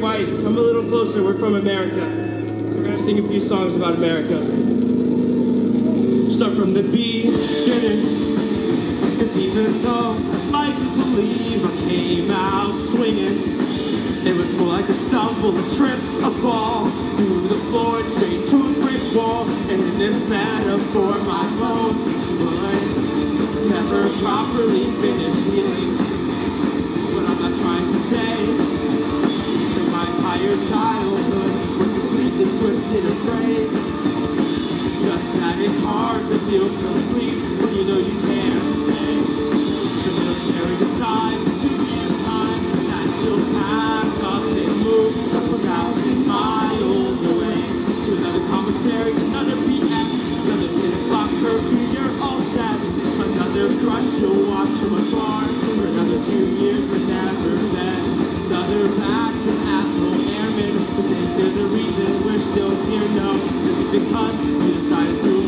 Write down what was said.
Great Wight, come a little closer, we're from America. We're gonna sing a few songs about America. Start from the beginning, cause even though I could believe I came out swinging, it was more like a stumble, a trip, a fall through the floor, straight to a brick wall. And in this metaphor, my bones would never properly finish healing. What I'm not trying to say is that my entire childhood was completely twisted and frayed. Just that it's hard to feel complete when you know you can't stay. The military decides in 2 years' time that you'll pass. You'll watch from afar for another 2 years and never met. Another batch of asshole airmen who think they're the reason we're still here. No, just because you decided to.